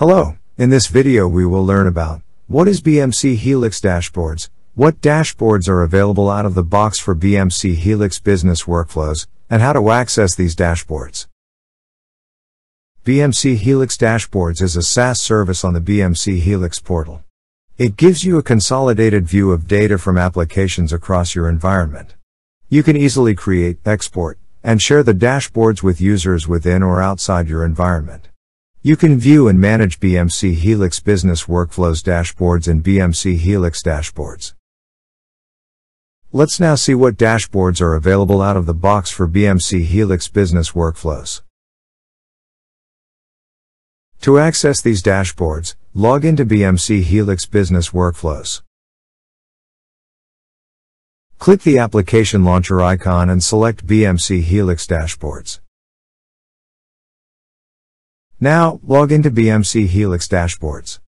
Hello, in this video we will learn about what is BMC Helix Dashboards, what dashboards are available out of the box for BMC Helix Business Workflows, and how to access these dashboards. BMC Helix Dashboards is a SaaS service on the BMC Helix portal. It gives you a consolidated view of data from applications across your environment. You can easily create, export, and share the dashboards with users within or outside your environment. You can view and manage BMC Helix Business Workflows dashboards and BMC Helix Dashboards. Let's now see what dashboards are available out of the box for BMC Helix Business Workflows. To access these dashboards, log into BMC Helix Business Workflows. Click the application launcher icon and select BMC Helix Dashboards. Now, log into BMC Helix Dashboards.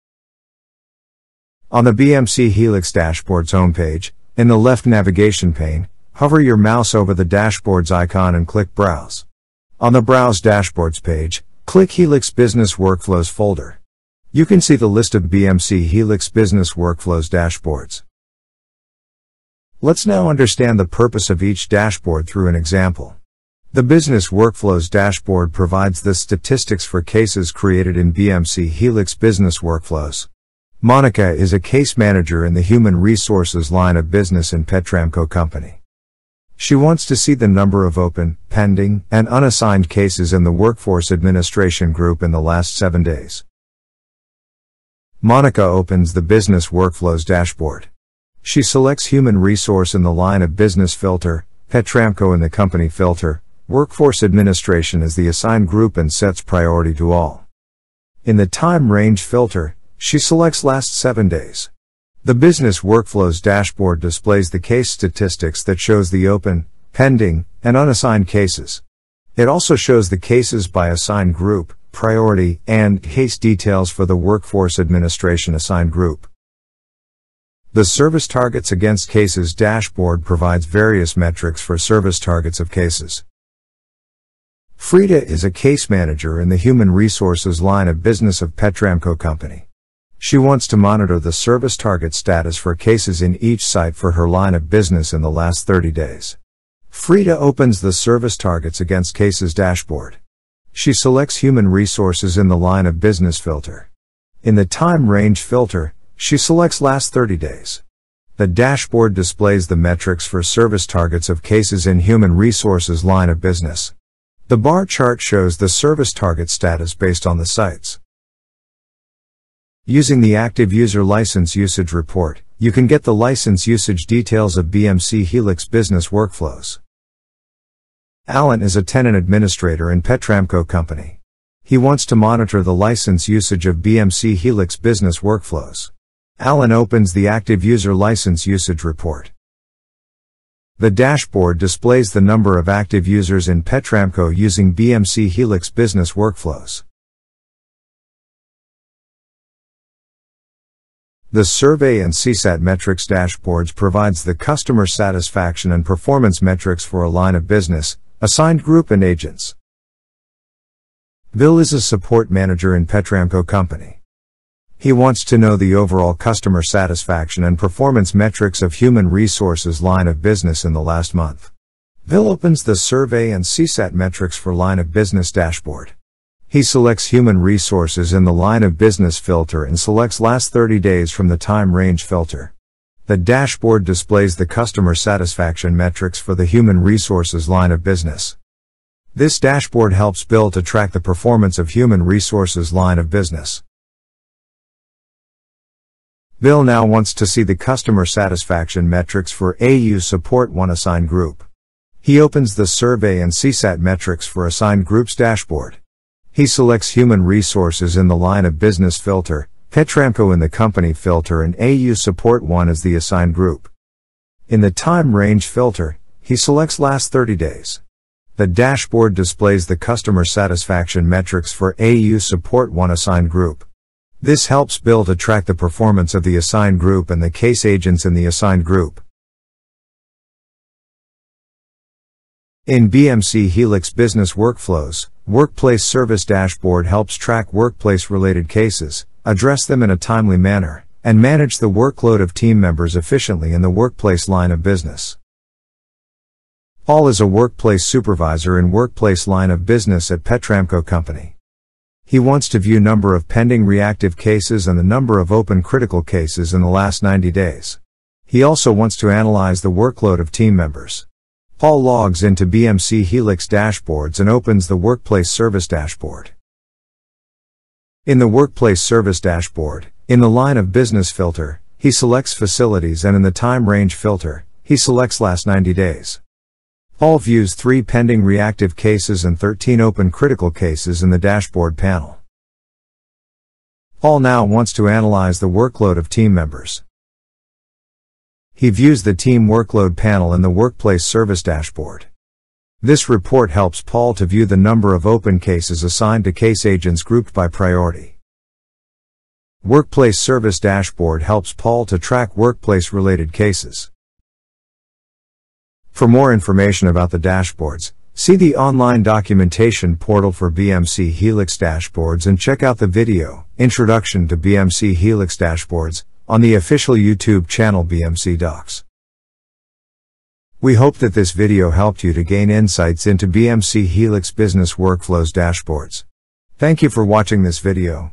On the BMC Helix Dashboards homepage, in the left navigation pane, hover your mouse over the Dashboards icon and click Browse. On the Browse Dashboards page, click Helix Business Workflows folder. You can see the list of BMC Helix Business Workflows dashboards. Let's now understand the purpose of each dashboard through an example. The Business Workflows dashboard provides the statistics for cases created in BMC Helix Business Workflows. Monica is a case manager in the human resources line of business in Petramco Company. She wants to see the number of open, pending, and unassigned cases in the Workforce Administration group in the last 7 days. Monica opens the Business Workflows dashboard. She selects Human Resource in the line of business filter, Petramco in the company filter, Workforce Administration is the assigned group and sets priority to all. In the time range filter, she selects last 7 days. The Business Workflows dashboard displays the case statistics that shows the open, pending, and unassigned cases. It also shows the cases by assigned group, priority, and case details for the Workforce Administration assigned group. The Service Targets Against Cases dashboard provides various metrics for service targets of cases. Frida is a case manager in the human resources line of business of Petramco Company. She wants to monitor the service target status for cases in each site for her line of business in the last 30 days. Frida opens the Service Targets Against Cases dashboard. She selects Human Resources in the line of business filter. In the Time Range filter, she selects last 30 days. The dashboard displays the metrics for service targets of cases in Human Resources line of business. The bar chart shows the service target status based on the sites. Using the Active User License Usage Report, you can get the license usage details of BMC Helix Business Workflows. Alan is a tenant administrator in Petramco Company. He wants to monitor the license usage of BMC Helix Business Workflows. Alan opens the Active User License Usage Report. The dashboard displays the number of active users in Petramco using BMC Helix Business Workflows. The Survey and CSAT Metrics dashboards provides the customer satisfaction and performance metrics for a line of business, assigned group and agents. Bill is a support manager in Petramco Company. He wants to know the overall customer satisfaction and performance metrics of Human Resources line of business in the last month. Bill opens the Survey and CSAT Metrics for Line of Business dashboard. He selects Human Resources in the line of business filter and selects last 30 days from the Time Range filter. The dashboard displays the customer satisfaction metrics for the Human Resources line of business. This dashboard helps Bill to track the performance of Human Resources line of business. Bill now wants to see the customer satisfaction metrics for AU Support 1 assigned group. He opens the Survey and CSAT Metrics for Assigned Groups dashboard. He selects Human Resources in the line of business filter, Petramco in the company filter, and AU Support 1 as the assigned group. In the Time Range filter, he selects last 30 days. The dashboard displays the customer satisfaction metrics for AU Support 1 assigned group. This helps Bill to track the performance of the assigned group and the case agents in the assigned group. In BMC Helix Business Workflows, Workplace Service Dashboard helps track workplace-related cases, address them in a timely manner, and manage the workload of team members efficiently in the workplace line of business. Paul is a workplace supervisor in workplace line of business at Petramco Company. He wants to view number of pending reactive cases and the number of open critical cases in the last 90 days. He also wants to analyze the workload of team members. Paul logs into BMC Helix Dashboards and opens the Workplace Service Dashboard. In the Workplace Service Dashboard, in the Line of Business filter, he selects Facilities, and in the Time Range filter, he selects Last 90 Days. Paul views 3 pending reactive cases and 13 open critical cases in the dashboard panel. Paul now wants to analyze the workload of team members. He views the team workload panel in the Workplace Service Dashboard. This report helps Paul to view the number of open cases assigned to case agents grouped by priority. Workplace Service Dashboard helps Paul to track workplace-related cases. For more information about the dashboards, see the online documentation portal for BMC Helix Dashboards and check out the video, Introduction to BMC Helix Dashboards, on the official YouTube channel BMC Docs. We hope that this video helped you to gain insights into BMC Helix Business Workflows Dashboards. Thank you for watching this video.